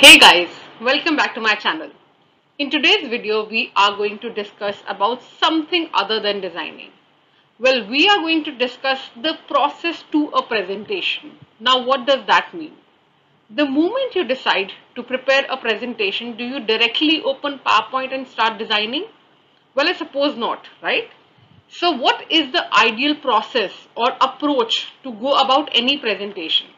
Hey guys, welcome back to my channel. In today's video, we are going to discuss about something other than designing. Well, we are going to discuss the process to a presentation. Now, what does that mean? The moment you decide to prepare a presentation, do you directly open PowerPoint and start designing? Well, I suppose not, right? So what is the ideal process or approach to go about any presentation?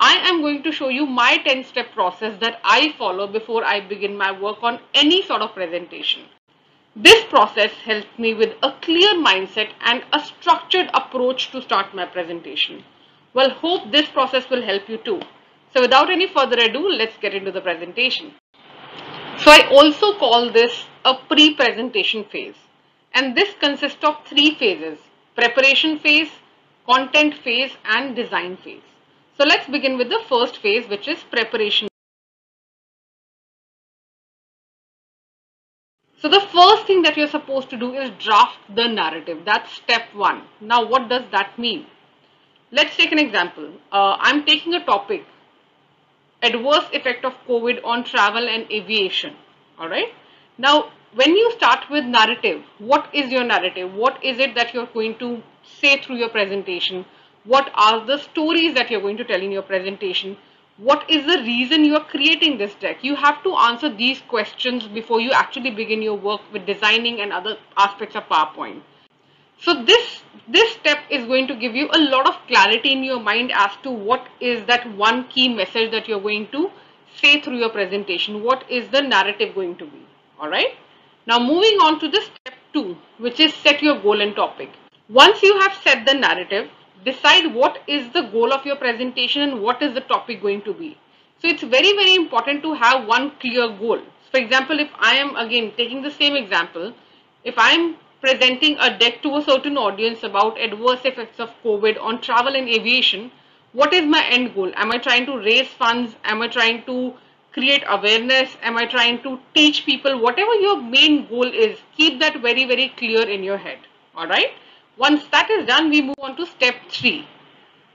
I am going to show you my 10-step process that I follow before I begin my work on any sort of presentation. This process helps me with a clear mindset and a structured approach to start my presentation. Well, hope this process will help you too. So without any further ado, let's get into the presentation. So I also call this a pre-presentation phase. And this consists of three phases: preparation phase, content phase, and design phase. So let's begin with the first phase, which is preparation. So the first thing that you're supposed to do is draft the narrative. That's step one. Now, what does that mean? Let's take an example. I'm taking a topic, adverse effect of COVID on travel and aviation. All right. Now, when you start with narrative, what is your narrative? What is it that you're going to say through your presentation? What are the stories that you're going to tell in your presentation? What is the reason you're creating this deck? You have to answer these questions before you actually begin your work with designing and other aspects of PowerPoint. So this step is going to give you a lot of clarity in your mind as to what is that one key message that you're going to say through your presentation. What is the narrative going to be? All right. Now moving on to the step two, which is set your goal and topic. Once you have set the narrative, decide what is the goal of your presentation and what is the topic going to be. So it's very, very important to have one clear goal. For example, if I am again taking the same example, if I'm presenting a deck to a certain audience about adverse effects of COVID on travel and aviation, what is my end goal? Am I trying to raise funds? Am I trying to create awareness? Am I trying to teach people? Whatever your main goal is, keep that very, very clear in your head. All right. Once that is done, we move on to step three,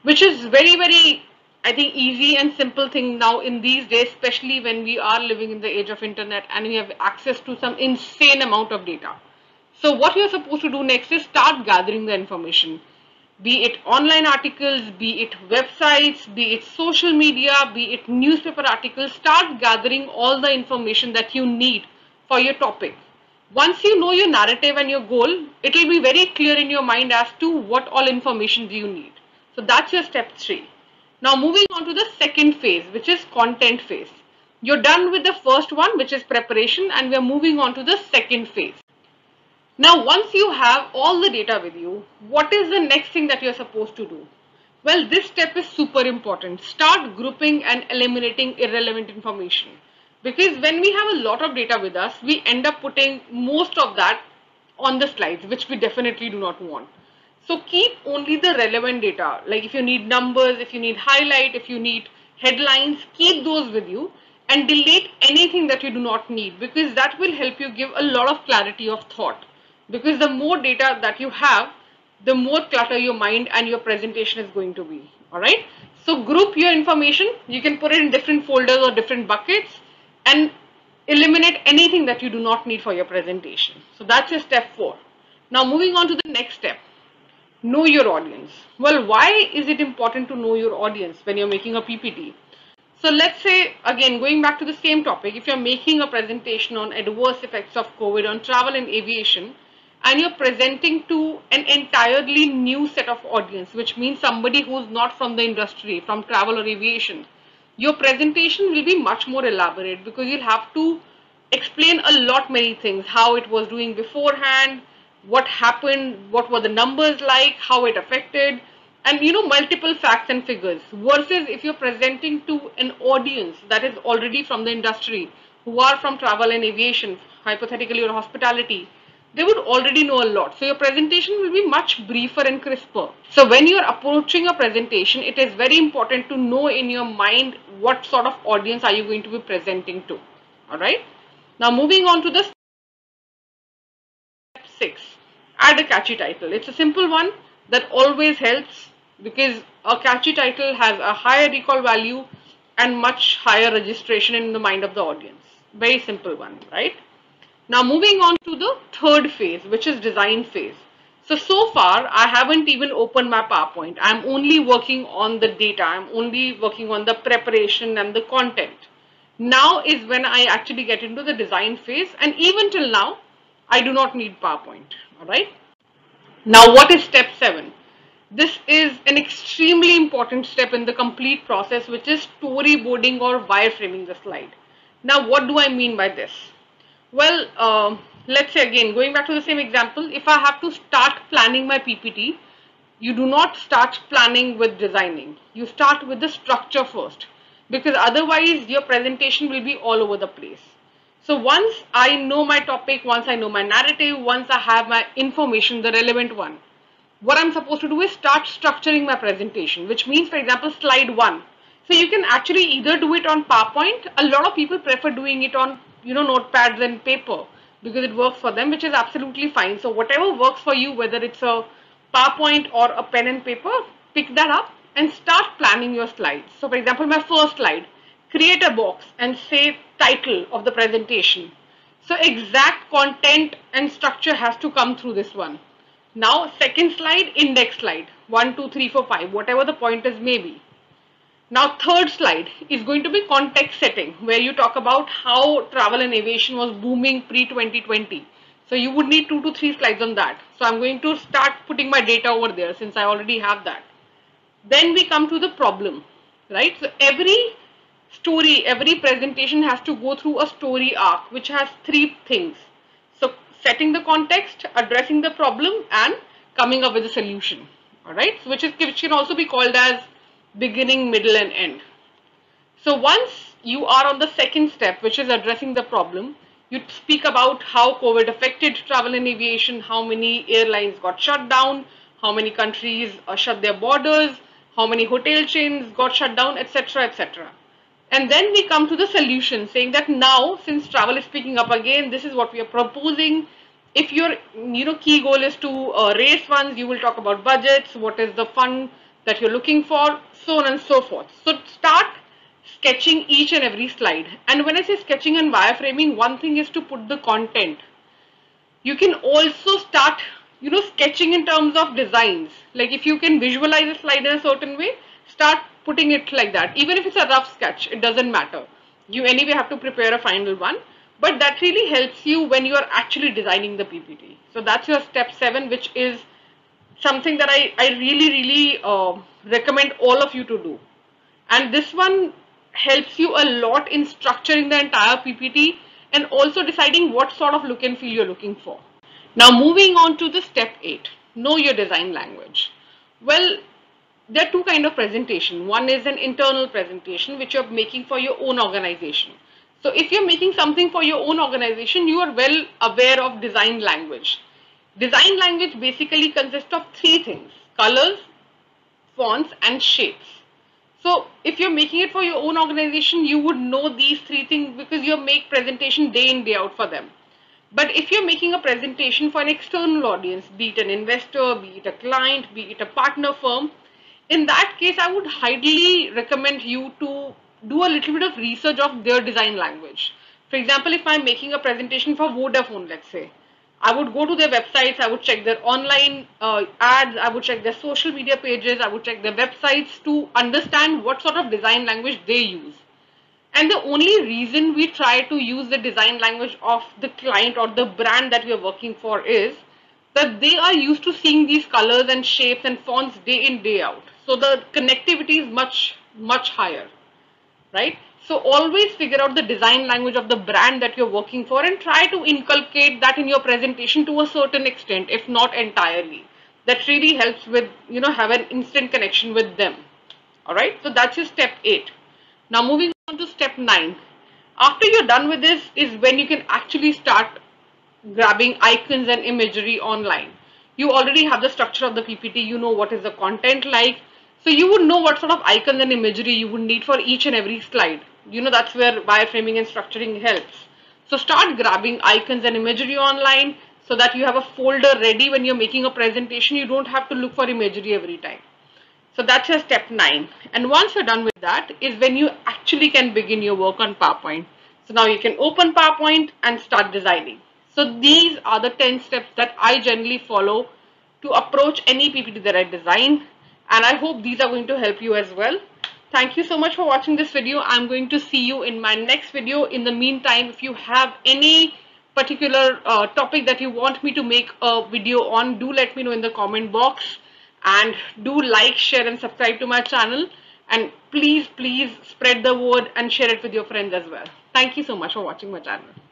which is very, very, I think, easy and simple thing now in these days, especially when we are living in the age of internet and we have access to some insane amount of data. So what you're supposed to do next is start gathering the information, be it online articles, be it websites, be it social media, be it newspaper articles. Start gathering all the information that you need for your topic. Once you know your narrative and your goal, it will be very clear in your mind as to what all information do you need. So that's your step three. Now moving on to the second phase, which is content phase. You're done with the first one, which is preparation, and we're moving on to the second phase. Now, once you have all the data with you, what is the next thing that you're supposed to do? Well, this step is super important. Start grouping and eliminating irrelevant information. Because when we have a lot of data with us, we end up putting most of that on the slides, which we definitely do not want. So keep only the relevant data. Like if you need numbers, if you need highlight, if you need headlines, keep those with you and delete anything that you do not need, because that will help you give a lot of clarity of thought. Because the more data that you have, the more clutter your mind and your presentation is going to be. All right. So group your information. You can put it in different folders or different buckets, and eliminate anything that you do not need for your presentation. So that's your step four. Now moving on to the next step, know your audience. Well, why is it important to know your audience when you're making a PPT? So let's say, again, going back to the same topic, if you're making a presentation on adverse effects of COVID on travel and aviation, and you're presenting to an entirely new set of audience, which means somebody who's not from the industry, from travel or aviation, your presentation will be much more elaborate, because you'll have to explain a lot many things, how it was doing beforehand, what happened, what were the numbers like, how it affected, and you know, multiple facts and figures. Versus if you're presenting to an audience that is already from the industry, who are from travel and aviation, hypothetically, or hospitality, they would already know a lot. So your presentation will be much briefer and crisper. So when you're approaching a presentation, it is very important to know in your mind what sort of audience are you going to be presenting to. All right. Now moving on to the step six, add a catchy title. It's a simple one that always helps, because a catchy title has a higher recall value and much higher registration in the mind of the audience. Very simple one, right? Now moving on to the third phase, which is design phase. So far I haven't even opened my PowerPoint. I'm only working on the data. I'm only working on the preparation and the content. Now is when I actually get into the design phase, and even till now I do not need PowerPoint. All right. Now what is step 7? This is an extremely important step in the complete process, which is storyboarding or wireframing the slide. Now what do I mean by this? Well, let's say again, going back to the same example, if I have to start planning my PPT, you do not start planning with designing. You start with the structure first, because otherwise your presentation will be all over the place. So once I know my topic, once I know my narrative, once I have my information, the relevant one, what I'm supposed to do is start structuring my presentation, which means, for example, slide 1. So you can actually either do it on PowerPoint. A lot of people prefer doing it on, you know, notepads and paper, because it works for them, which is absolutely fine. So whatever works for you, whether it's a PowerPoint or a pen and paper, pick that up and start planning your slides. So for example, my first slide, create a box and say title of the presentation. So exact content and structure has to come through this one. Now second slide, index slide, 1, 2, 3, 4, 5, whatever the pointers may be. Now third slide is going to be context setting, where you talk about how travel and aviation was booming pre-2020. So you would need 2 to 3 slides on that. So I'm going to start putting my data over there, since I already have that. Then we come to the problem, right? So every story, every presentation has to go through a story arc, which has 3 things. So setting the context, addressing the problem, and coming up with a solution. All right, so which can also be called as beginning, middle, and end. So once you are on the second step, which is addressing the problem, you speak about how COVID affected travel and aviation, how many airlines got shut down, how many countries shut their borders, how many hotel chains got shut down, etc., etc. And then we come to the solution, saying that now, since travel is picking up again, this is what we are proposing. If your key goal is to raise funds, you will talk about budgets, what is the fund that you're looking for, so on and so forth. So start sketching each and every slide. And when I say sketching and wireframing, one thing is to put the content. You can also start, sketching in terms of designs. Like if you can visualize a slide in a certain way, start putting it like that. Even if it's a rough sketch, it doesn't matter. You anyway have to prepare a final one, but that really helps you when you are actually designing the PPT. So that's your step 7, which is something that I really recommend all of you to do. And this one helps you a lot in structuring the entire PPT and also deciding what sort of look and feel you're looking for. Now moving on to the step 8, know your design language. Well, there are 2 kinds of presentation. One is an internal presentation, which you're making for your own organization. So if you're making something for your own organization, you are well aware of design language. Design language basically consists of 3 things: colors, fonts, and shapes. So if you're making it for your own organization, you would know these 3 things, because you make presentation day in, day out for them. But if you're making a presentation for an external audience, be it an investor, be it a client, be it a partner firm, in that case, I would highly recommend you to do a little bit of research of their design language. For example, if I'm making a presentation for Vodafone, let's say, I would go to their websites, I would check their online ads, I would check their social media pages, I would check their websites to understand what sort of design language they use. And the only reason we try to use the design language of the client or the brand that we are working for is that they are used to seeing these colors and shapes and fonts day in, day out. So the connectivity is much, much higher, right? So always figure out the design language of the brand that you're working for and try to inculcate that in your presentation to a certain extent, if not entirely. That really helps with, have an instant connection with them. All right. So that's your step 8. Now moving on to step 9. After you're done with this is when you can actually start grabbing icons and imagery online. You already have the structure of the PPT. You know what is the content like. So you would know what sort of icons and imagery you would need for each and every slide. That's where wireframing and structuring helps. So start grabbing icons and imagery online so that you have a folder ready when you're making a presentation. You don't have to look for imagery every time. So that's your step 9. And once you're done with that is when you actually can begin your work on PowerPoint. So now you can open PowerPoint and start designing. So these are the 10 steps that I generally follow to approach any PPT that I design. And I hope these are going to help you as well. Thank you so much for watching this video. I'm going to see you in my next video. In the meantime, if you have any particular topic that you want me to make a video on, do let me know in the comment box. And do like, share and subscribe to my channel. And please, please spread the word and share it with your friends as well. Thank you so much for watching my channel.